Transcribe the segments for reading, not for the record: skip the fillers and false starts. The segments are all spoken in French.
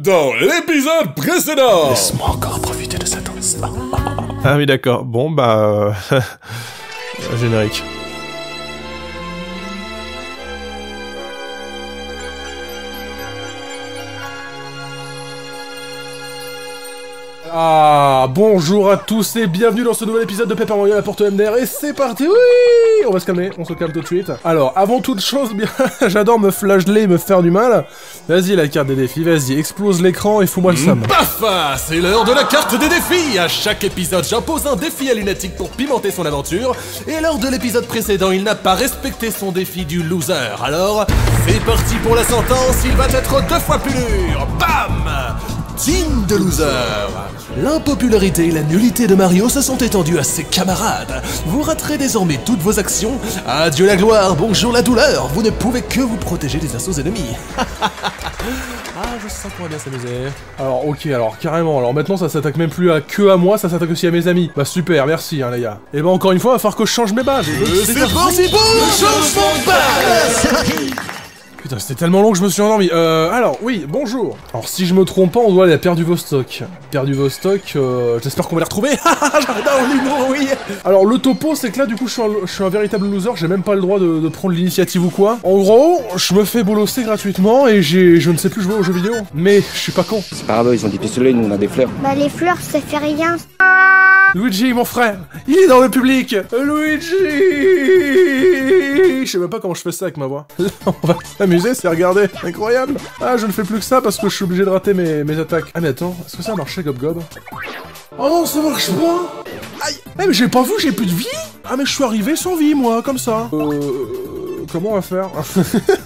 Dans l'épisode précédent! Laisse-moi encore profiter de cette once. Ah oui d'accord, bon bah... Générique. Ah, bonjour à tous et bienvenue dans ce nouvel épisode de Paper Mario à la Porte MDR et c'est parti, oui. On va se calmer, on se calme tout de suite. Alors, avant toute chose, bien, j'adore me flageller et me faire du mal. Vas-y la carte des défis, vas-y, explose l'écran et fous-moi le sam. Paf, c'est l'heure de la carte des défis. À chaque épisode, j'impose un défi à Lunatic pour pimenter son aventure. Et lors de l'épisode précédent, il n'a pas respecté son défi du loser. Alors, c'est parti pour la sentence, il va être deux fois plus dur. Bam. Team de losers. L'impopularité et la nullité de Mario se sont étendues à ses camarades. Vous raterez désormais toutes vos actions. Adieu la gloire, bonjour la douleur. Vous ne pouvez que vous protéger des assauts ennemis. Ah, je sens qu'on va bien s'amuser. Alors, ok, alors, carrément. Alors maintenant, ça s'attaque même plus à moi, ça s'attaque aussi à mes amis. Bah super, merci, hein, les gars. Et bah encore une fois, il va falloir que je change mes bases. C'est parti pour le changement de base. Putain, c'était tellement long que je me suis endormi. Alors, oui, bonjour. Alors, si je me trompe pas, on doit aller à Perduvostok. Perduvostok, j'espère qu'on va les retrouver. Non, oui. Alors, le topo, c'est que là, du coup, je suis un véritable loser. J'ai même pas le droit de prendre l'initiative ou quoi. En gros, je me fais bolosser gratuitement et je ne sais plus jouer aux jeux vidéo. Mais je suis pas con. C'est pas grave, ils ont des pistolets, nous, on a des fleurs. Bah, les fleurs, ça fait rien. Luigi, mon frère, il est dans le public. Luigi. Je sais même pas comment je fais ça avec ma voix. Là, on va s'amuser. C'est regarder, incroyable. Ah, je ne fais plus que ça parce que je suis obligé de rater mes attaques. Ah mais attends, est-ce que ça a marché, Gob Gob? Oh non, ça marche pas. Aïe. Eh mais j'ai pas vu, j'ai plus de vie. Ah mais je suis arrivé sans vie, moi, comme ça. Comment on va faire?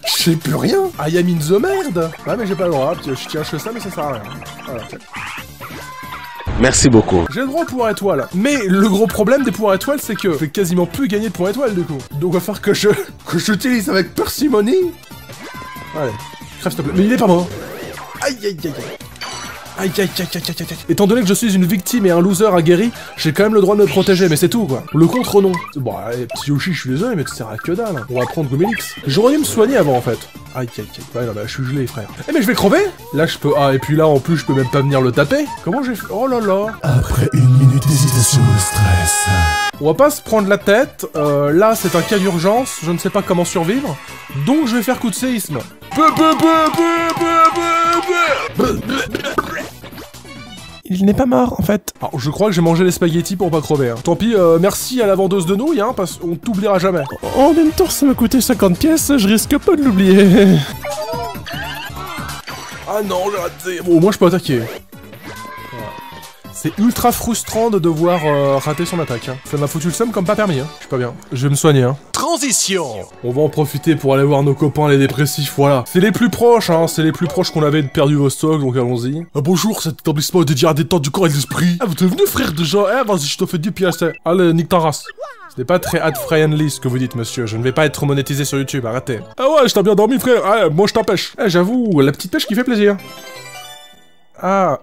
Je sais plus rien. Ah, y'a mine the merde. Ah mais j'ai pas le droit, je tiens ça mais ça sert à rien. Voilà. Merci beaucoup. J'ai le droit au pouvoir étoile. Mais le gros problème des pouvoirs étoiles, c'est que je vais quasiment plus gagner de pouvoir étoile du coup. Donc il va falloir que j'utilise avec parcimonie. Allez, crève s'il te plaît. Mais il est pas mort. Aïe aïe aïe aïe. Aïe aïe aïe aïe aïe aïe. Étant donné que je suis une victime et un loser aguerri, j'ai quand même le droit de me protéger, mais c'est tout quoi. Le contre non. Bon, allez, petit Yoshi, je suis désolé, mais tu sers à que dalle. On va prendre Gumélix. J'aurais dû me soigner avant en fait. Aïe aïe aïe. Ouais, non, bah je suis gelé, frère. Eh, mais je vais crever. Là, je peux. Ah, et puis là, en plus, je peux même pas venir le taper. Comment j'ai fait? Oh là là. Après une minute d'hésitation, le stress. On va pas se prendre la tête. Là, c'est un cas d'urgence. Je ne sais pas comment survivre. Donc, je vais faire coup de séisme. Il n'est pas mort en fait. Alors, je crois que j'ai mangé les spaghettis pour pas crever. Hein. Tant pis, merci à la vendeuse de nouilles, hein, parce qu'on t'oubliera jamais. En même temps, ça m'a coûté 50 pièces, je risque pas de l'oublier. Ah non, j'ai raté. Bon, au moins je peux attaquer. Voilà. C'est ultra frustrant de devoir rater son attaque. Hein. Ça m'a foutu le seum comme pas permis. Hein. Je suis pas bien. Je vais me soigner. Hein. Transition. On va en profiter pour aller voir nos copains les dépressifs, voilà. C'est les plus proches, hein, c'est les plus proches qu'on avait de Perduvostok, donc allons-y. Ah bonjour, cet établissement est dédié à la détente du corps et de l'esprit. Ah, vous êtes venu frère déjà? Eh, vas-y, je te fais 10 pièces. Allez, nique ta race. Ce n'est pas très ad-friendly ce que vous dites, monsieur. Je ne vais pas être monétisé sur YouTube, arrêtez. Ah ouais, je t'ai bien dormi, frère. Allez, moi je t'empêche. Eh, j'avoue, la petite pêche qui fait plaisir. Ah...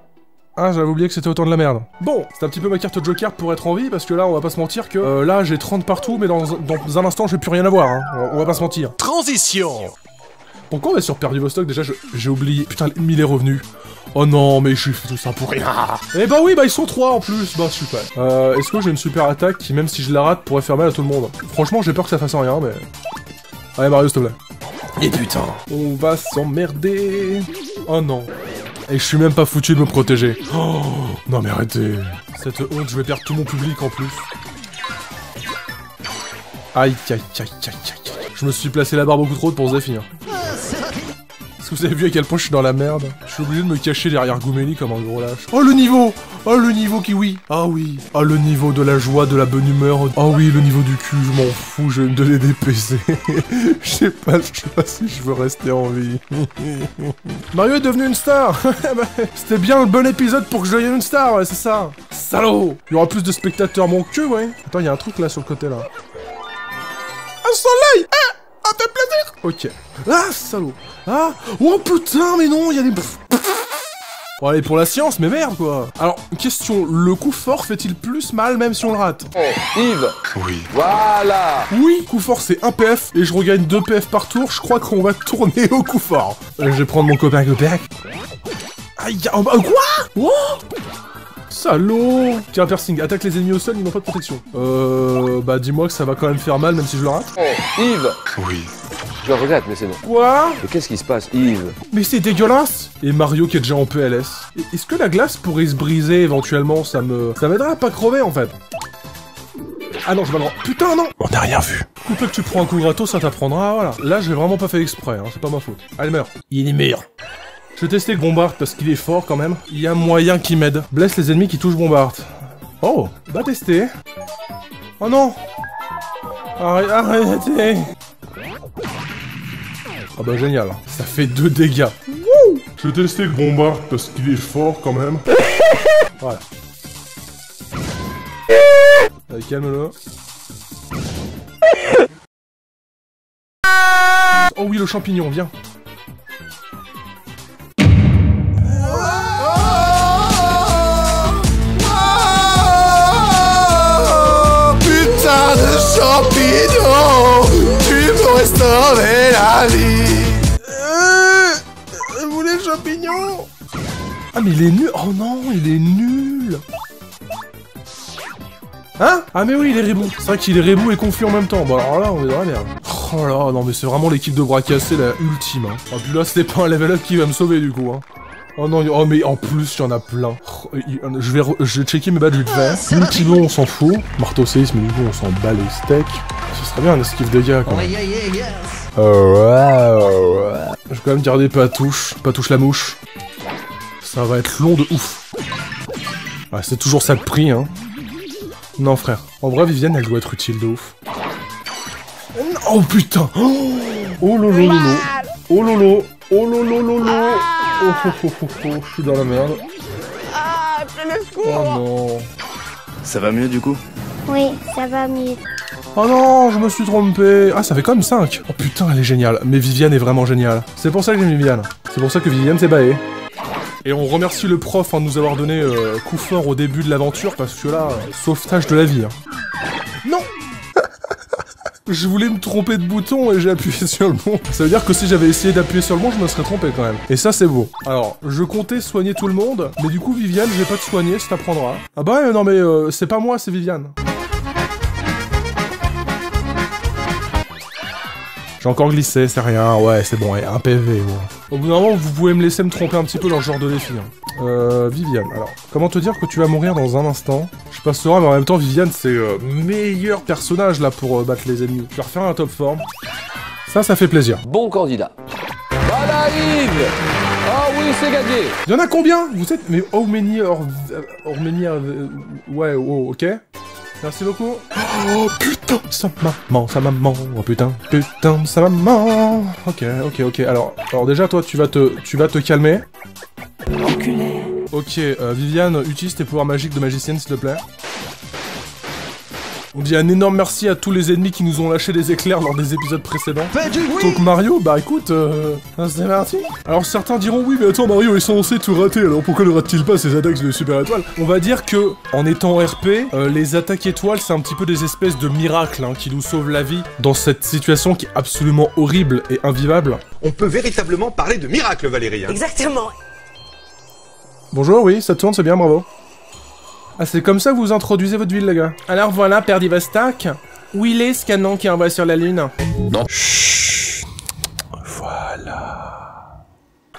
Ah, j'avais oublié que c'était autant de la merde. Bon, c'est un petit peu ma carte Joker pour être en vie, parce que là, on va pas se mentir que... là, j'ai 30 partout, mais dans un instant, je vais plus rien avoir, hein. On va pas se mentir. Transition. Pourquoi on est sur Perduvostok? Déjà, j'ai oublié. Putain, il est revenu. Oh non, mais je fais tout ça pour rien. Eh bah oui, bah ils sont trois en plus. Bah super. Est-ce que j'ai une super attaque qui, même si je la rate, pourrait faire mal à tout le monde? Franchement, j'ai peur que ça fasse rien, mais... Allez, Mario, s'il te plaît. Et putain. On va s'emmerder. Oh non. Et je suis même pas foutu de me protéger. Oh, non mais arrêtez. Cette honte, je vais perdre tout mon public en plus. Aïe, aïe, aïe, aïe, aïe. Je me suis placé la barre beaucoup trop haute pour Zephyr. Est-ce que vous avez vu à quel point je suis dans la merde? Je suis obligé de me cacher derrière Goomélie comme un gros lâche. Oh le niveau! Oh le niveau kiwi! Ah oui! Ah le niveau de la joie, de la bonne humeur. Ah oui, le niveau du cul, je m'en fous, je vais me donner des PC. Je sais pas si je veux rester en vie. Mario est devenu une star! C'était bien le bon épisode pour que je devienne une star, ouais, c'est ça! Salaud! Il y aura plus de spectateurs, mon cul, ouais! Attends, il y a un truc là sur le côté là. Un soleil! Ah! Ah, t'as plaisir! Ok. Ah, salaud! Ah! Oh putain, mais non, il y a des. Bon, allez, pour la science, mais merde quoi! Alors, question, le coup fort fait-il plus mal même si on le rate? Oh, Yves! Oui. Voilà! Oui, coup fort c'est 1 PF et je regagne 2 PF par tour, je crois qu'on va tourner au coup fort. Je vais prendre mon copain. Aïe, en bas. Quoi? Oh, salaud! Tiens, piercing, attaque les ennemis au sol, ils n'ont pas de protection. Bah, dis-moi que ça va quand même faire mal, même si je le rate. Oh, Yves! Oui. Je le regrette, mais c'est bon. Quoi? Mais qu'est-ce qui se passe, Yves? Mais c'est dégueulasse! Et Mario qui est déjà en PLS. Est-ce que la glace pourrait se briser éventuellement? Ça m'aidera à pas crever, en fait. Ah non, je vais le rendre. Putain, non! On n'a rien vu. Coupe-le que tu prends un coup gratos, ça t'apprendra, voilà. Là, j'ai vraiment pas fait exprès, hein, c'est pas ma faute. Allez, meurs. Il est meilleur. Je vais tester Bombard parce qu'il est fort quand même. Il y a moyen qu'il m'aide. Blesse les ennemis qui touchent Bombard. Oh, va tester. Oh non. Arrêtez. Ah bah génial. Ça fait 2 dégâts. Wouh. Je vais tester Bombard parce qu'il est fort quand même. Voilà. Allez, calme-le. Oh oui, le champignon, viens. Champignon, tu peux restaurer la vie. Vous voulez le champignon? Ah mais il est nul. Oh non, il est nul. Hein? Ah mais oui, il est rebou. C'est vrai qu'il est rebou et confus en même temps. Bon alors là, on est dans la merde. Oh là, non mais c'est vraiment l'équipe de bras cassés la ultime. Hein. Ah puis là, c'était pas un level up qui va me sauver du coup. Hein. Oh non, oh mais en plus il y en a plein. Je vais checker mes badges vite fait. Multigo on s'en fout. Marteau séisme du coup on s'en bat les steaks. Ce serait bien un esquive de gars quand même. Je vais quand même garder Patouche la mouche. Ça va être long de ouf. Ouais, c'est toujours ça le prix hein. Non frère, en vrai Viviane elle doit être utile de ouf. Oh putain. Oh lolo lolo. Oh lolo. Oh lolo lolo. Oh, oh, oh, oh, oh, je suis dans la merde. Ah, prenez le secours. Oh non. Ça va mieux du coup? Oui, ça va mieux. Oh non, je me suis trompé. Ah, ça fait comme 5. Oh putain, elle est géniale. Mais Viviane est vraiment géniale. C'est pour ça que j'aime Viviane. C'est pour ça que Viviane s'est baillée. Et on remercie le prof de nous avoir donné coup fort au début de l'aventure parce que là, sauvetage de la vie. Hein. Non. Je voulais me tromper de bouton et j'ai appuyé sur le bon. Ça veut dire que si j'avais essayé d'appuyer sur le bon, je me serais trompé quand même. Et ça, c'est beau. Alors, je comptais soigner tout le monde, mais du coup, Viviane, je vais pas te soigner, ça t'apprendra. Ah bah non, mais c'est pas moi, c'est Viviane. J'ai encore glissé, c'est rien. Ouais, c'est bon, un PV, ouais. Au bout d'un moment, vous pouvez me laisser me tromper un petit peu dans le genre de défi. Hein. Viviane, alors, comment te dire que tu vas mourir dans un instant? Je passe serein, mais en même temps, Viviane, c'est le meilleur personnage, là, pour battre les ennemis. Je vais refaire un top form. Ça fait plaisir. Bon candidat. Voilà, Yves. Ah oui, c'est gagné. Il y en a combien? Vous êtes... Mais how many... Ouais, oh, ok. Merci beaucoup. Oh putain, sa maman, sa maman. Oh putain, putain, sa maman. Ok. Alors déjà toi, tu vas te calmer. Enculé. Ok, Viviane, utilise tes pouvoirs magiques de magicienne, s'il te plaît. On dit un énorme merci à tous les ennemis qui nous ont lâché des éclairs lors des épisodes précédents. Donc Mario, bah écoute, c'est parti. Alors certains diront oui, mais attends Mario est censé tout rater, alors pourquoi ne rate-t-il pas ses attaques de super étoile? On va dire que, en étant RP, les attaques étoiles c'est un petit peu des espèces de miracles hein, qui nous sauvent la vie dans cette situation qui est absolument horrible et invivable. On peut véritablement parler de miracle Valérie. Hein. Exactement. Bonjour, oui, ça tourne, c'est bien, bravo. Ah, c'est comme ça que vous introduisez votre ville, les gars. Alors voilà, Perduvostok. Où il est, ce canon qui envoie sur la lune? Non. Chut. Voilà.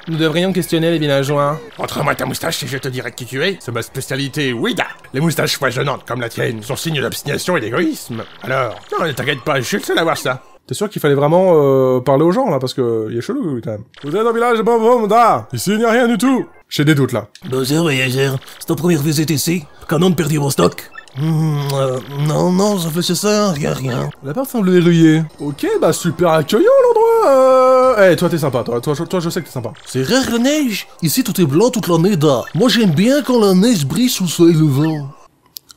Nous devrions questionner les villageois. Montre-moi ta moustache et je te dirai qui tu es. C'est ma spécialité, Ouida. Les moustaches foisonnantes comme la tienne sont signes d'obstination et d'égoïsme. Alors, non, ne t'inquiète pas, je suis le seul à voir ça. T'es sûr qu'il fallait vraiment parler aux gens, là, parce que il est chelou, quand même. Vous êtes au village de Bob-ombs. Ici, il n'y a rien du tout. J'ai des doutes, là. Bonjour, voyageur. C'est ta première visite ici? Canon de Perduvostok? Non, je fais chez ça, y a rien. La part semble verrouillée. Ok, bah super accueillant l'endroit. Eh, toi t'es sympa, toi je sais que t'es sympa. C'est rare la neige. Ici tout est blanc toute l'année, là. Moi j'aime bien quand la neige brille sous le soleil levant.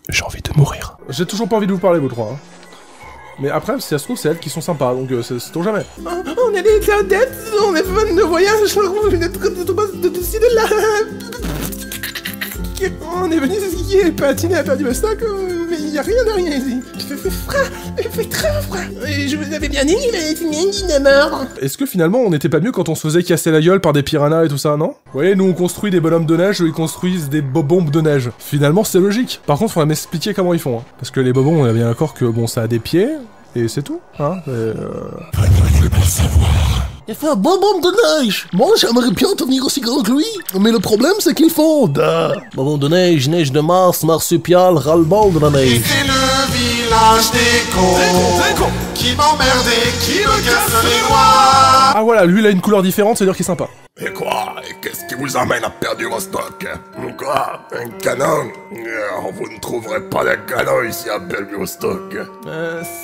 J'ai envie de mourir. J'ai toujours pas envie de vous parler, vous trois. Hein. Mais après, si ça se trouve, c'est elles qui sont sympas, donc c'est ton jamais. On est des cadettes, on est fans de voyage, on est de là. On est venu skier et patiner à Perduvostok, mais il n'y a rien de rien ici. Il fait froid, il fait très froid. Et je vous avais bien dit qu'il allait finir une mort. Est-ce que finalement on n'était pas mieux quand on se faisait casser la gueule par des piranhas et tout ça, non? Vous voyez, nous on construit des bonhommes de neige, eux ils construisent des bob-ombs de neige. Finalement c'est logique. Par contre, faut m'expliquer comment ils font, hein. Parce que les bob-ombs, on est bien d'accord que bon, ça a des pieds, et c'est tout, hein. Il fait un bonbon de neige. Moi, j'aimerais bien devenir aussi grand que lui. Mais le problème, c'est qu'il fonde. Bonbon de neige, neige de Mars, marsupial, ras-le-bol de la neige. C'était le village des cons qui m'emmerdait, qui me casse les doigts. Ah voilà, lui, il a une couleur différente, c'est-à-dire qu'il est sympa. Et quoi? Qu'est-ce qui vous amène à Perduvostok? Quoi? Un canon? Vous ne trouverez pas de canon ici à Perduvostok.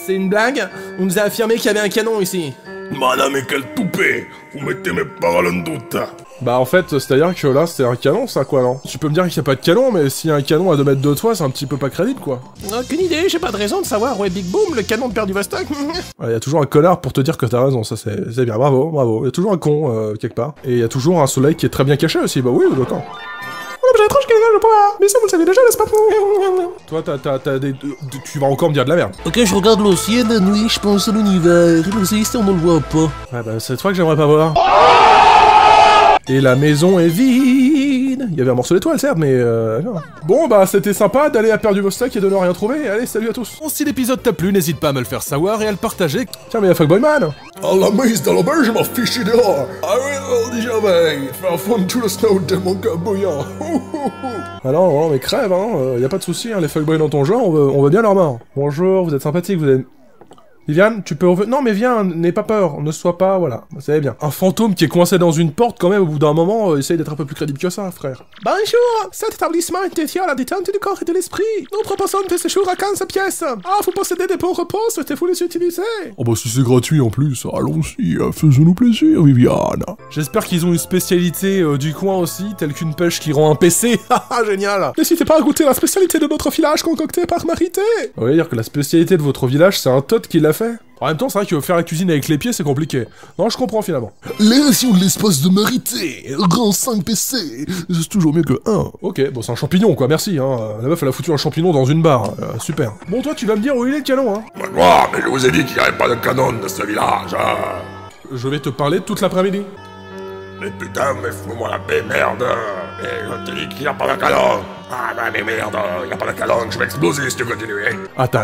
C'est une blague? On nous a affirmé qu'il y avait un canon ici. Madame, quel toupet! Vous mettez mes paroles en doute! Bah en fait, c'est-à-dire que là, c'est un canon, ça, quoi, non? Tu peux me dire qu'il n'y a pas de canon, mais s'il y a un canon à 2 mètres de toi, c'est un petit peu pas crédible, quoi. Aucune idée, j'ai pas de raison de savoir où est Big Boom, le canon de Perduvostok. Il y a toujours un connard pour te dire que t'as raison, ça c'est bien, bravo, bravo. Il y a toujours un con, quelque part. Et il y a toujours un soleil qui est très bien caché aussi, bah oui, d'accord. J'ai étrange qu'il le pouvoir. Mais ça vous le savez déjà, n'est-ce pas? Toi, t'as des... Tu vas encore me dire de la merde. Ok, je regarde le ciel la nuit, je pense à l'univers. Les existants, on ne le voit pas. Ouais, bah c'est toi que j'aimerais pas voir. Et la maison est vide. Il y avait un morceau d'étoile, certes, mais... Bon, bah c'était sympa d'aller à Perduvostok et de ne rien trouver. Allez, salut à tous. Bon, si l'épisode t'a plu, n'hésite pas à me le faire savoir et à le partager. Tiens, mais y'a Fuckboy Man. À la mise dans l'auberge, je m'en fiche dehors. Arrête, on dit jamais. Faire fondre tout le snow de mon caboyard. Alors, non, mais crève, hein. Y'a pas de soucis, hein. Les fuckboys dans ton genre, on veut bien leur mort. Bonjour, vous êtes sympathique, vous êtes... Viviane, tu peux revenir... Non, mais viens, n'aie pas peur, ne sois pas... Voilà, c'est bien. Un fantôme qui est coincé dans une porte, quand même, au bout d'un moment, essaye d'être un peu plus crédible que ça, frère. Bonjour. Cet établissement est dédié à la détente du corps et de l'esprit. Nous proposons des séjours à 15 pièces. Ah, vous possédez des bons repos, souhaitez-vous les utiliser? Oh bah si c'est gratuit en plus, allons-y, faisons-nous plaisir, Viviane. J'espère qu'ils ont une spécialité du coin aussi, telle qu'une pêche qui rend un PC. Haha, génial. N'hésitez pas à goûter la spécialité de notre village concoctée par Marité. On va dire que la spécialité de votre village, c'est un tot qui l'a fait. En même temps, c'est vrai que faire la cuisine avec les pieds, c'est compliqué. Non, je comprends finalement. L'élection de l'espace de Marité, grand 5 PC, c'est toujours mieux que 1. Ok, bon, c'est un champignon, quoi, merci, hein. La meuf, elle a foutu un champignon dans une barre, super. Bon, toi, tu vas me dire où il est le canon, hein. Bah, moi, mais je vous ai dit qu'il n'y avait pas de canon dans ce village, hein. Je vais te parler toute l'après-midi. Mais putain, mais fous-moi la paix, merde. Et je te dis qu'il n'y a pas de canon. Ah, bah, mais merde, il n'y a pas de canon, je vais exploser si tu continues. Attends.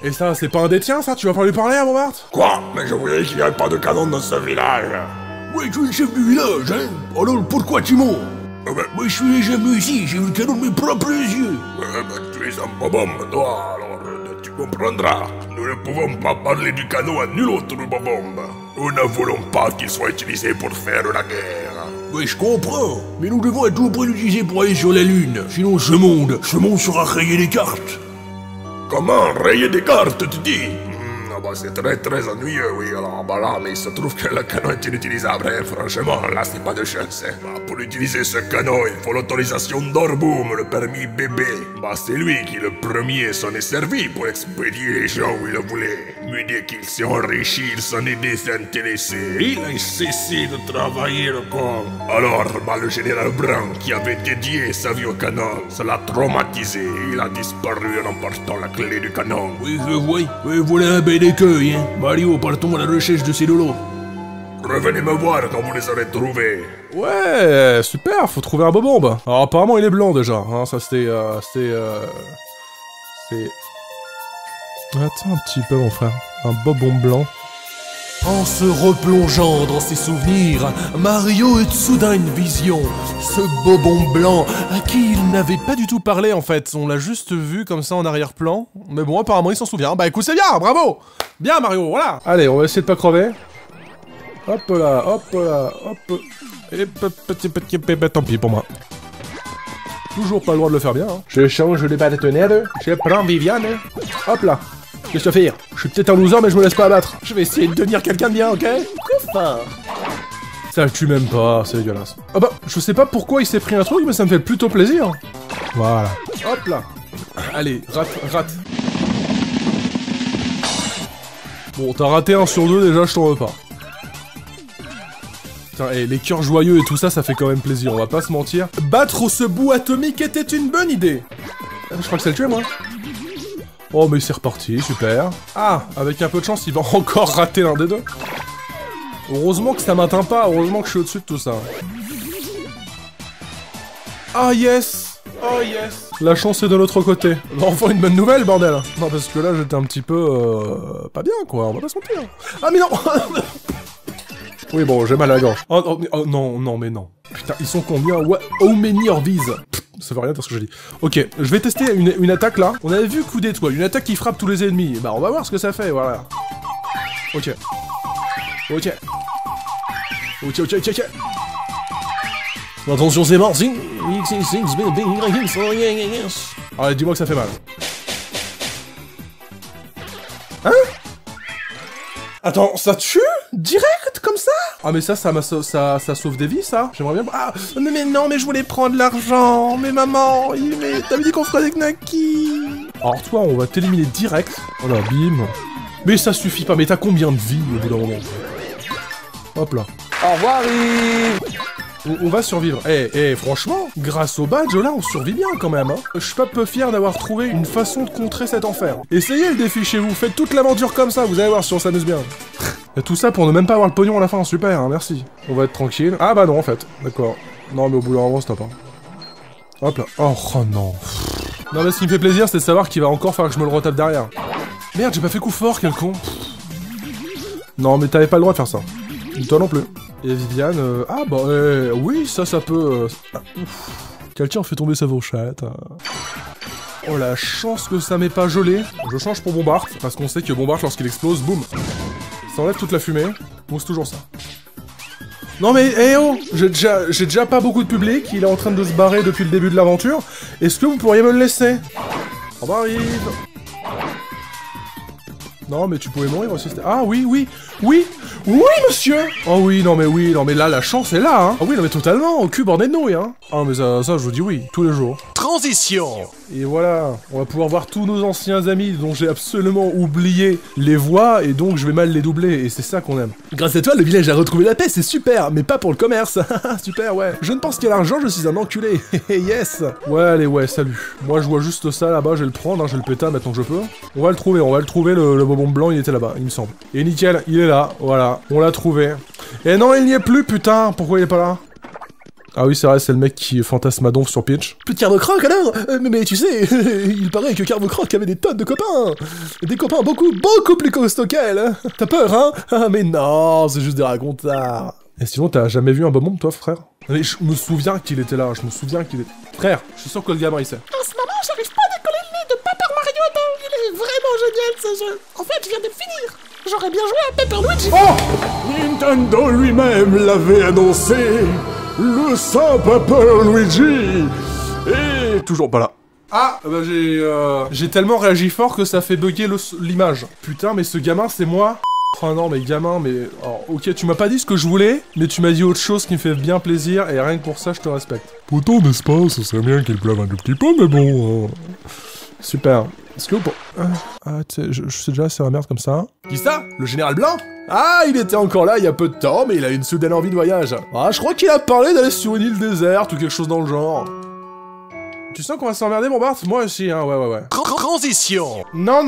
Et ça, c'est pas un des tiens, ça? Tu vas pas lui parler, hein, Bobbart? Quoi? Mais je voulais qu'il n'y ait pas de canon dans ce village. Oui, je suis le chef du village, hein? Alors, pourquoi tu mens? Moi, je suis jamais ici, j'ai eu le canon de mes propres yeux. Tu es un bobombe, toi, alors tu comprendras. Nous ne pouvons pas parler du canon à nul autre bobombe. Nous ne voulons pas qu'il soit utilisé pour faire la guerre. Oui, je comprends, mais nous devons à tout prix l'utiliser pour aller sur la lune. Sinon, ce monde sera rayé des cartes. Comment rayer des cartes, tu dis? Ah bah c'est très ennuyeux, oui, alors bah là, mais il se trouve que le canon est inutilisable, hein, franchement, là c'est pas de chance, hein. Bah, pour utiliser ce canon, il faut l'autorisation d'Orboom, le permis bébé. Bah c'est lui qui le premier s'en est servi pour expédier les gens où il le voulait. Mais dès qu'il s'est enrichi, il s'en est désintéressé, il a cessé de travailler le con. Alors, bah le général Blanc, qui avait dédié sa vie au canon, ça l'a traumatisé, il a disparu en emportant la clé du canon. Oui, je vois, oui, voilà un bébé. Cueil, hein. Mario, partons à la recherche de ces lolos. Revenez me voir quand vous les aurez trouvés. Ouais, super, faut trouver un bob-omb. Alors apparemment il est blanc déjà, hein, ça c'était... Attends un petit peu mon frère, un bob-omb blanc. En se replongeant dans ses souvenirs, Mario eut soudain une vision. Ce bobon blanc à qui il n'avait pas du tout parlé en fait, on l'a juste vu comme ça en arrière-plan. Mais bon, apparemment il s'en souvient. Bah écoute, c'est bien, bravo! Bien Mario, voilà! Allez, on va essayer de pas crever. Hop là, hop là, hop... Et petit, tant pis pour moi. Toujours pas le droit de le faire bien, hein. Je change les partenaires, je prends Viviane. Hop là! Qu'est-ce que tu vas faire? Je suis peut-être un loser, mais je me laisse pas abattre. Je vais essayer de devenir quelqu'un de bien, ok? Très fort. Ça le tue même pas, c'est dégueulasse. Ah bah, je sais pas pourquoi il s'est pris un truc, mais ça me fait plutôt plaisir. Voilà. Hop là. Allez, rate. Bon, t'as raté 1 sur 2, déjà, je t'en veux pas. Putain, et les cœurs joyeux et tout ça, ça fait quand même plaisir, on va pas se mentir. Battre ce bout atomique était une bonne idée. Je crois que ça le tue, moi. Oh, mais c'est reparti, super. Ah, avec un peu de chance, il va encore rater l'un des deux. Heureusement que ça m'atteint pas, heureusement que je suis au-dessus de tout ça. Ah yes! Oh yes! La chance est de l'autre côté. Enfin, une bonne nouvelle, bordel! Non, parce que là, j'étais un petit peu... pas bien, quoi, on va pas se mentir. Ah mais non! Oui, bon, j'ai mal à la gorge. Oh, oh, oh, non, non, mais non. Putain, ils sont combien? What? How many are these? Ça veut rien dire ce que je dis. Ok, je vais tester une attaque là. On avait vu coup d'étoile, une attaque qui frappe tous les ennemis. Bah, on va voir ce que ça fait, voilà. Ok. Ok. Ok, ok, ok, ok. Attention, c'est mort. Allez, dis-moi que ça fait mal. Hein? Attends, ça tue? Direct, comme ça? Ah mais ça sauve des vies, ça. J'aimerais bien... Ah mais non, mais je voulais prendre l'argent. Mais maman, t'avais dit qu'on ferait des knackis. Alors toi, on va t'éliminer direct. Voilà, bim. Mais ça suffit pas, mais t'as combien de vies au bout d'un moment? Hop là. Au revoir, Yves. On va survivre. Eh, franchement, grâce au badge, là, on survit bien quand même, hein. Je suis pas peu fier d'avoir trouvé une façon de contrer cet enfer. Essayez le défi chez vous, faites toute l'aventure comme ça, vous allez voir si on s'amuse bien. Et tout ça pour ne même pas avoir le pognon à la fin, super, hein, merci. On va être tranquille. Ah bah non, en fait, d'accord. Non, mais au bout d'un moment, stop, hein. Hop là. Oh, oh non. Non, mais ce qui me fait plaisir, c'est de savoir qu'il va encore falloir que je me le retape derrière. Merde, j'ai pas fait coup fort, quel con. Non, mais t'avais pas le droit de faire ça. Toi non plus. Et Viviane, ah bah oui, ça peut... Ah, quelqu'un fait tomber sa fourchette. Oh la chance que ça m'est pas gelé. Je change pour Bombard, parce qu'on sait que Bombard, lorsqu'il explose, boum, ça enlève toute la fumée. Bon, c'est toujours ça. Non mais, eh oh, j'ai déjà pas beaucoup de public, il est en train de se barrer depuis le début de l'aventure. Est-ce que vous pourriez me le laisser? On va arriver. Non, mais tu pouvais mourir aussi. Ah oui, oui, oui, oui, monsieur. Oh oui, non, mais là, la chance est là, hein. Ah oui, non, mais totalement, au cul, bordel de nouilles, hein. Ah, mais ça, je vous dis oui, tous les jours. Transition. Et voilà, on va pouvoir voir tous nos anciens amis dont j'ai absolument oublié les voix, et donc je vais mal les doubler, et c'est ça qu'on aime. Grâce à toi, le village a retrouvé la paix, c'est super, mais pas pour le commerce. Super, ouais. Je ne pense qu'à l'argent, je suis un enculé. Yes. Ouais, allez, ouais, salut. Moi, je vois juste ça, là-bas, je vais le prendre, hein, je vais le péter maintenant que je peux. On va le trouver, le Bob-ombs blanc, il était là-bas, il me semble. Et nickel, il est là, voilà, on l'a trouvé. Et non, il n'y est plus, putain, pourquoi il est pas là? Ah oui, c'est vrai, c'est le mec qui fantasme à donf sur Peach. Plus de Carvo Croc, alors? Mais tu sais, il paraît que Carvo Croc avait des tonnes de copains. Des copains beaucoup plus costauds qu'elle. T'as peur, hein? Ah, mais non, c'est juste des racontards. Et sinon, t'as jamais vu un Bob-ombs, toi, frère? Mais je me souviens qu'il était là, je me souviens qu'il était... Frère, je suis sûr que le gamin, il sait. En ce moment, j'arrive pas à décoller le nez de Paper Mario. Il est vraiment génial, ce jeu. En fait, je viens de finir. J'aurais bien joué à Paper Luigi. Oh, Nintendo lui-même l'avait annoncé. Le saint Paper Luigi est toujours pas là. Ah, bah j'ai tellement réagi fort que ça fait bugger l'image. Putain, mais ce gamin, c'est moi. Oh non, mais gamin, mais... Alors, ok, tu m'as pas dit ce que je voulais, mais tu m'as dit autre chose qui me fait bien plaisir, et rien que pour ça, je te respecte. Pourtant, n'est-ce pas, ce serait bien qu'il pleuve un tout petit peu, mais bon... Super. Est-ce que vous... Ah, je sais déjà, c'est la merde comme ça. Qui ça? Le Général Blanc? Ah, il était encore là il y a peu de temps, mais il a une soudaine envie de voyage. Ah, je crois qu'il a parlé d'aller sur une île déserte ou quelque chose dans le genre. Tu sens qu'on va s'emmerder, Bobbart? Moi aussi, hein, ouais. Transition. Non,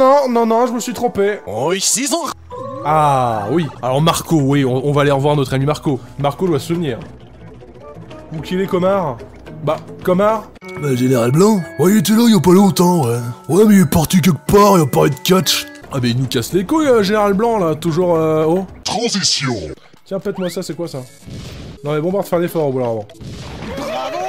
je me suis trompé. Oh, ici, ils ont... Ah, oui. Alors, Marco, oui, on va aller revoir notre ami Marco. Marco doit se souvenir. Où qu'il est, Comard? Bah, Comard? Bah, Général Blanc? Ouais, il était là il y a pas longtemps, ouais. Ouais, mais il est parti quelque part, il a pas eu de catch. Ah, mais il nous casse les couilles, Général Blanc, là, toujours, oh. Transition! Tiens, pète-moi ça, c'est quoi ça? Non, mais bon, bah, de faire l'effort au bout d'un moment. Bravo!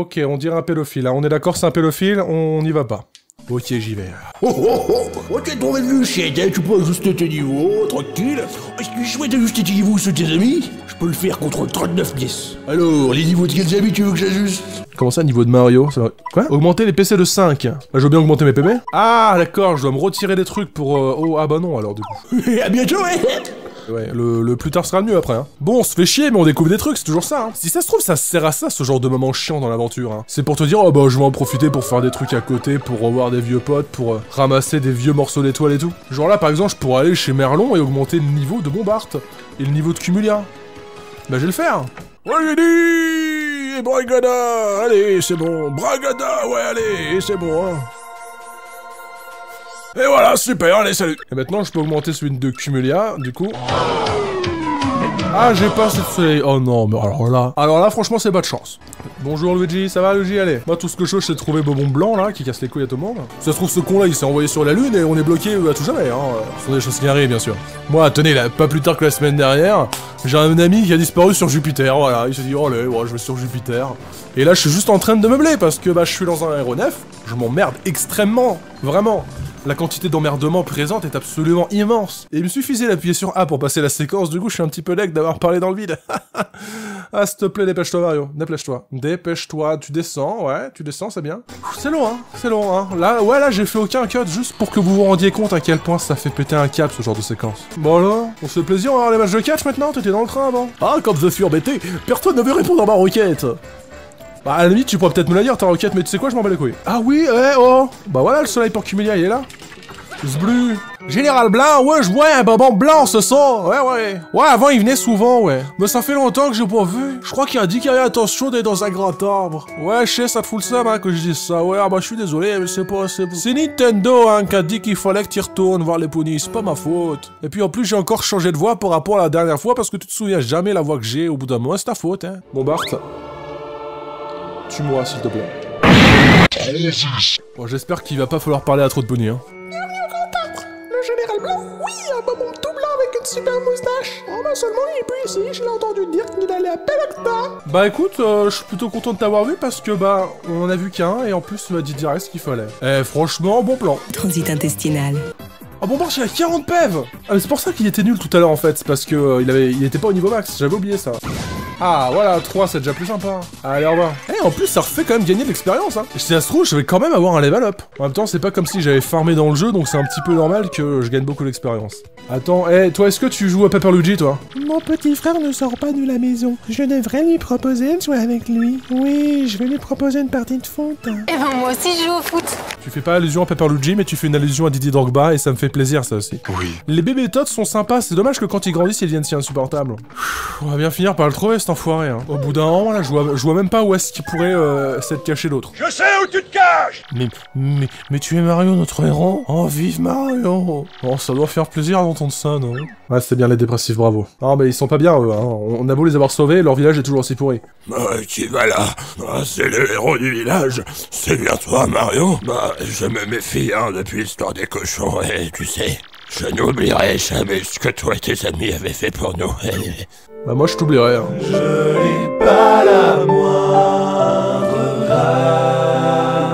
Ok, on dirait un pédophile, hein. On est d'accord, c'est un pédophile, on n'y va pas. Ok, j'y vais. Oh, t'es tombé de luchette, hein, tu peux ajuster tes niveaux, tranquille. Est-ce que je vais t'ajuster tes niveaux sur tes amis? Je peux le faire contre 39 pièces. Alors, les niveaux de quels amis tu veux que j'ajuste? Comment ça, niveau de Mario? Quoi? Augmenter les PC de 5. Bah, je veux bien augmenter mes PB. Ah, d'accord, je dois me retirer des trucs pour... Oh, ah bah non, alors du coup. À bientôt, hein. Ouais, le plus tard sera le mieux après, hein. Bon, on se fait chier, mais on découvre des trucs, c'est toujours ça, hein. Si ça se trouve, ça sert à ça, ce genre de moment chiant dans l'aventure, hein. C'est pour te dire, oh bah, je vais en profiter pour faire des trucs à côté, pour revoir des vieux potes, pour ramasser des vieux morceaux d'étoiles et tout. Genre là, par exemple, je pourrais aller chez Merlon et augmenter le niveau de Bombard, et le niveau de Cumulia. Bah, je vais le faire. Ouais, j'ai dit. Allez, Bragada! Allez, c'est bon! Bragada! Ouais, allez, c'est bon, hein! Et voilà, super, allez, salut! Et maintenant, je peux augmenter celui de Cumulia, du coup... Ah, j'ai pas assez de soleil. Oh non, mais alors là, franchement, c'est pas de chance. Bonjour Luigi, ça va Luigi? Allez. Moi, tout ce que je veux, c'est trouver Bob-ombs blanc là, qui casse les couilles à tout le monde. Si ça se trouve, ce con là, il s'est envoyé sur la lune et on est bloqué à tout jamais. Hein. Ce sont des choses qui arrivent, bien sûr. Moi, tenez, là, pas plus tard que la semaine dernière, j'ai un ami qui a disparu sur Jupiter. Voilà, il s'est dit, oh là, ouais, je vais sur Jupiter. Et là, je suis juste en train de meubler parce que bah, je suis dans un aéronef. Je m'emmerde extrêmement, vraiment. La quantité d'emmerdement présente est absolument immense. Et il me suffisait d'appuyer sur A pour passer la séquence, du coup je suis un petit peu leg d'avoir parlé dans le vide. Ah s'il te plaît, dépêche-toi Mario, dépêche-toi. Dépêche-toi, tu descends, ouais, tu descends, c'est bien. C'est long, hein, c'est long, hein. Là, ouais, là j'ai fait aucun cut, juste pour que vous vous rendiez compte à quel point ça fait péter un câble ce genre de séquence. Bon alors, on se fait plaisir, on va voir les matchs de catch maintenant, t'étais dans le train avant. Ah, quand je suis embêté, personne ne veut répondre à ma requête. Bah à la limite tu pourrais peut-être me la dire ta requête, mais tu sais quoi, je m'en bats les couilles. Ah oui, eh oh. Bah voilà, le soleil pour Cumulia il est là. Zblu. Général Blanc, ouais je vois un bonbon blanc ce soir. Ouais ouais. Ouais avant il venait souvent ouais. Mais ça fait longtemps que j'ai pas vu. Je crois qu'il a dit qu'il y avait attention d'être dans un grand arbre. Ouais je sais, ça te fout le seum hein, que je dise ça. Ouais ah bah je suis désolé mais c'est pas... C'est Nintendo hein qui a dit qu'il fallait que tu retournes voir les ponies, c'est pas ma faute. Et puis en plus j'ai encore changé de voix par rapport à la dernière fois parce que tu te souviens jamais la voix que j'ai au bout d'un moment, c'est ta faute hein. Bobbart. Tue-moi, s'il te plaît. Bon, j'espère qu'il va pas falloir parler à trop de bonnie, hein. Le général Blanc, oui, un bonbon tout blanc avec une super moustache. Oh, bah seulement, il est plus ici, je l'ai entendu dire qu'il allait à Pelopta. Bah écoute, je suis plutôt content de t'avoir vu parce que, bah, on en a vu qu'un et en plus, tu m'as dit direct ce qu'il fallait. Eh, franchement, bon plan. Transit intestinal. Ah bon, il a 40 pèves. Ah, mais c'est pour ça qu'il était nul tout à l'heure en fait, c'est parce que il était pas au niveau max, j'avais oublié ça. Ah voilà, 3 c'est déjà plus sympa. Allez, au revoir. Eh, en plus, ça refait quand même gagner de l'expérience, hein. Et si ça se trouve, je vais quand même avoir un level up. En même temps, c'est pas comme si j'avais farmé dans le jeu, donc c'est un petit peu normal que je gagne beaucoup d'expérience. Attends, eh, toi, est-ce que tu joues à Paper Luigi, toi? Mon petit frère ne sort pas de la maison. Je devrais lui proposer une soirée avec lui. Oui, je vais lui proposer une partie de foot. Eh ben, moi aussi, je joue au foot. Tu fais pas allusion à Paper Luigi, mais tu fais une allusion à Didier Drogba, et ça me fait plaisir, ça aussi. Oui. Les bébés tots sont sympas, c'est dommage que quand ils grandissent, ils deviennent si insupportables. On va bien finir par le trouver, cet enfoiré, hein. Au bout d'un an, là, je vois même pas où est-ce qu'il pourrait s'être caché l'autre. Je sais où tu te caches! Mais tu es Mario, notre héros? Oh, vive Mario! Oh, ça doit faire plaisir d'entendre ça, non? Ouais, c'est bien les dépressifs, bravo. Ah, mais ils sont pas bien, eux, hein. On a beau les avoir sauvés, leur village est toujours aussi pourri. Bah, qui va là? Bah, c'est le héros du village. C'est bien toi, Mario? Bah, je me méfie, hein, depuis l'histoire des cochons, et tu sais... Je n'oublierai jamais ce que toi et tes amis avaient fait pour nous. Bah moi je t'oublierai. Hein. Je n'ai pas la moindre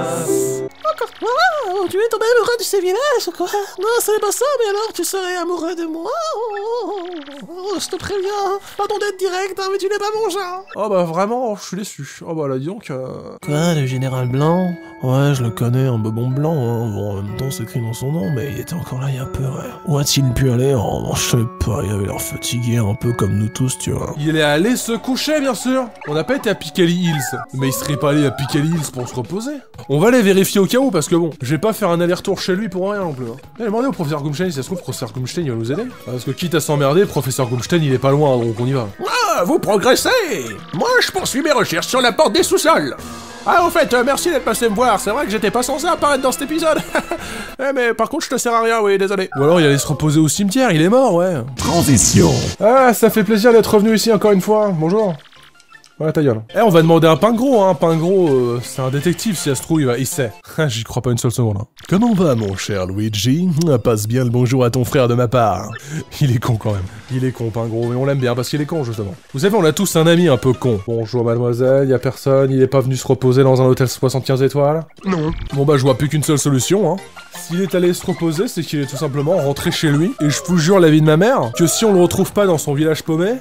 race. Encore quoi? Oh, tu es tombé amoureux de ces villages ou quoi? Non, c'est pas ça, mais alors tu serais amoureux de moi? Oh, je te préviens. Pardon d'être direct, hein, mais tu n'es pas mon genre. Oh bah vraiment, je suis déçu. Oh bah là dis donc... Quoi, le général Blanc? Ouais, je le connais, un bonbon blanc, hein. Bon, en même temps, c'est écrit dans son nom, mais il était encore là il y a peu, ouais. Où a-t-il pu aller? Oh, je sais pas, il avait l'air fatigué, un peu comme nous tous, tu vois. Il est allé se coucher, bien sûr. On n'a pas été à Piccadilly Hills. Mais il serait pas allé à Piccadilly Hills pour se reposer. On va aller vérifier au cas où, parce que bon, je vais pas faire un aller-retour chez lui pour rien, non plus, hein. J'ai demandé au professeur Goomstein, si ça se trouve, professeur Goomstein, il va nous aider. Parce que quitte à s'emmerder, professeur Goomstein, il est pas loin, donc on y va. Ah, vous progressez! Moi, je poursuis mes recherches sur la porte des sous-sols. Ah, en fait, merci d'être passé me voir, c'est vrai que j'étais pas censé apparaître dans cet épisode. Eh, mais par contre, je te sers à rien, oui, désolé. Ou alors, il allait se reposer au cimetière, il est mort, ouais. Transition. Ah, ça fait plaisir d'être revenu ici encore une fois, bonjour. Ouais, ta gueule. Eh, on va demander à Pingro, hein. Pingro, c'est un détective, si elle se trouve, il sait. J'y crois pas une seule seconde, hein. Comment va, mon cher Luigi? Passe bien le bonjour à ton frère de ma part. Il est con, quand même. Il est con, Pingro, mais on l'aime bien, parce qu'il est con, justement. Vous savez, on a tous un ami un peu con. Bonjour, mademoiselle, y'a personne, il est pas venu se reposer dans un hôtel 75 étoiles? Non. Bon, bah, je vois plus qu'une seule solution, hein. S'il est allé se reposer, c'est qu'il est tout simplement rentré chez lui. Et je vous jure, la vie de ma mère, que si on le retrouve pas dans son village paumé...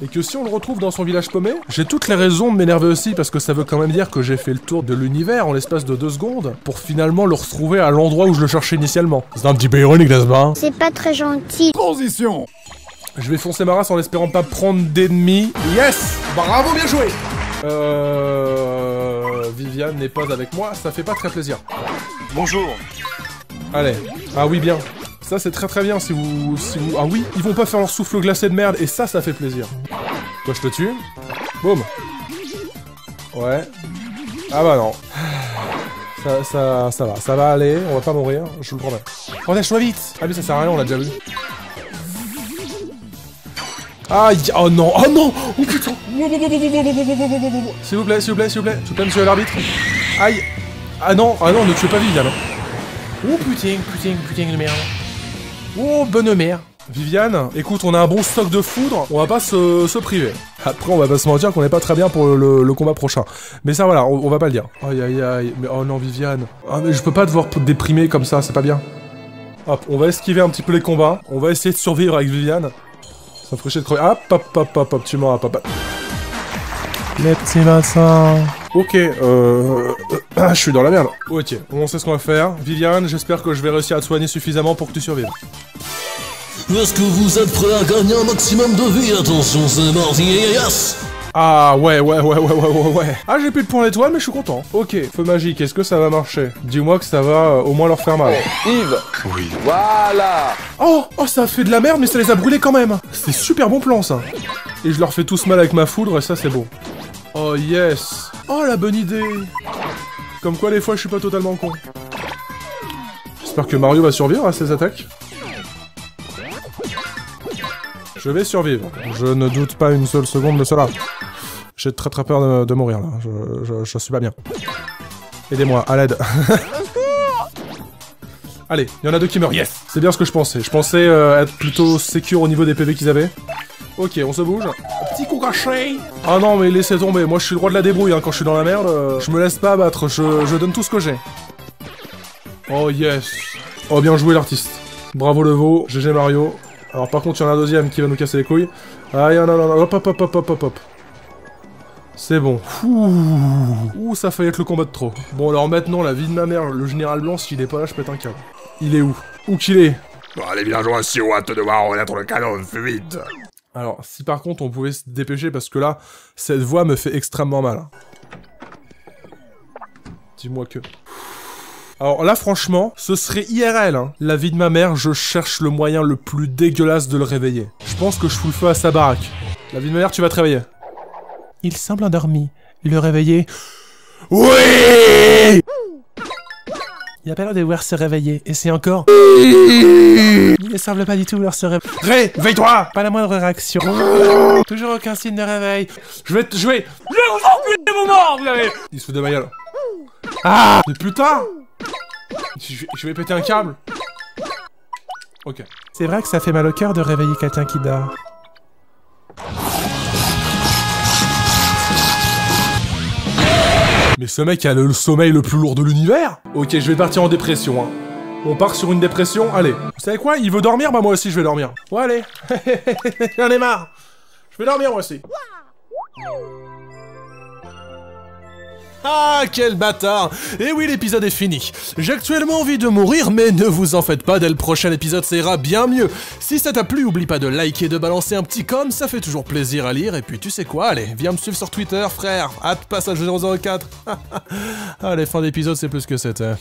Et que si on le retrouve dans son village paumé, j'ai toutes les raisons de m'énerver aussi, parce que ça veut quand même dire que j'ai fait le tour de l'univers en l'espace de 2 secondes, pour finalement le retrouver à l'endroit où je le cherchais initialement. C'est un petit peu ironique, n'est-ce pas? C'est pas très gentil. Transition. Je vais foncer ma race en espérant pas prendre d'ennemis. Yes! Bravo, bien joué! Viviane n'est pas avec moi, ça fait pas très plaisir. Bonjour. Allez. Ah oui, bien. Ça c'est très bien si vous... Ah oui, ils vont pas faire leur souffle glacé de merde, et ça fait plaisir. Toi je te tue. Boum. Ouais. Ah bah non. Ça va aller, on va pas mourir, je vous le promets. Protège-toi vite. Ah mais ça sert à rien, on l'a déjà vu. Aïe, oh non, oh non. Oh putain. S'il vous plaît, s'il vous plaît, s'il vous plaît. S'il vous plaît, monsieur l'arbitre. Aïe. Ah non, ne tuez pas Viviane. Oh putain de merde. Oh bonne mère. Viviane, écoute, on a un bon stock de foudre, on va pas se priver. Après, on va pas se mentir qu'on est pas très bien pour le combat prochain. Mais ça, voilà, on va pas le dire. Aïe, aïe, aïe, mais oh non, Viviane. Ah, mais je peux pas te voir déprimer comme ça, c'est pas bien. Hop, on va esquiver un petit peu les combats, on va essayer de survivre avec Viviane. Ça me ferait chier de crever. Hop, hop, hop, hop, hop, tu m'en as pas. Les petits Vincent. Ok, je suis dans la merde. Ok, on sait ce qu'on va faire. Viviane, j'espère que je vais réussir à te soigner suffisamment pour que tu survives. Est-ce que vous êtes prêts à gagner un maximum de vie? Attention, c'est parti, yes! Ah ouais. Ah, j'ai plus de points d'étoile, mais je suis content. Ok, feu magique, est-ce que ça va marcher? Dis-moi que ça va au moins leur faire mal. Yves! Oui. Voilà! Oh, ça a fait de la merde, mais ça les a brûlés quand même! C'est super bon plan, ça! Et je leur fais tous mal avec ma foudre, et ça, c'est beau. Oh yes! Oh, la bonne idée! Comme quoi, des fois, je suis pas totalement con. J'espère que Mario va survivre à ces attaques. Je vais survivre. Je ne doute pas une seule seconde de cela. J'ai très très peur de mourir là. Je suis pas bien. Aidez-moi, à l'aide. Allez, il y en a deux qui meurent. Yes. C'est bien ce que je pensais. Je pensais être plutôt sécure au niveau des PV qu'ils avaient. Ok, on se bouge. Petit coup caché. Ah non, mais laissez tomber. Moi, je suis le roi de la débrouille. Hein. Quand je suis dans la merde, je me laisse pas abattre. Je donne tout ce que j'ai. Oh yes. Oh bien joué l'artiste. Bravo le veau. GG Mario. Alors par contre, il y en a un deuxième qui va nous casser les couilles. Ah, il y en a un, hop. C'est bon. Ouh, ça faillit être le combat de trop. Bon, alors maintenant, la vie de ma mère, le Général Blanc, s'il est pas là, je pète un câble. Il est où? Où qu'il est? Oh, les villageois, si on hâte de voir renaître le canon, fais vite. Alors, si par contre, on pouvait se dépêcher, parce que là, cette voix me fait extrêmement mal. Dis-moi que... Alors là, franchement, ce serait IRL, hein. La vie de ma mère, je cherche le moyen le plus dégueulasse de le réveiller. Je pense que je fous le feu à sa baraque. La vie de ma mère, tu vas te réveiller. Il semble endormi. Le réveiller... Oui. Il a pas l'air de vouloir se réveiller, et c'est encore... Il ne semble pas du tout vouloir se réveiller. Réveille-toi. Pas la moindre réaction. Toujours aucun signe de réveil. Je vais te jouer. Je vais vous enculer, vous morts, vous avez... Il se fout de ma gueule. Ah. Mais putain. Je vais péter un câble. Ok. C'est vrai que ça fait mal au cœur de réveiller quelqu'un qui dort. Mais ce mec a le sommeil le plus lourd de l'univers. Ok, je vais partir en dépression, hein. On part sur une dépression, allez. Vous savez quoi? Il veut dormir, bah moi aussi je vais dormir. Ouais, allez. J'en ai marre. Je vais dormir moi aussi. Ah, quel bâtard! Et oui, l'épisode est fini. J'ai actuellement envie de mourir, mais ne vous en faites pas, dès le prochain épisode, ça ira bien mieux. Si ça t'a plu, oublie pas de liker et de balancer un petit com, ça fait toujours plaisir à lire, et puis tu sais quoi, allez, viens me suivre sur Twitter, frère, @passage004. Ah, les fins d'épisode, c'est plus que c'était.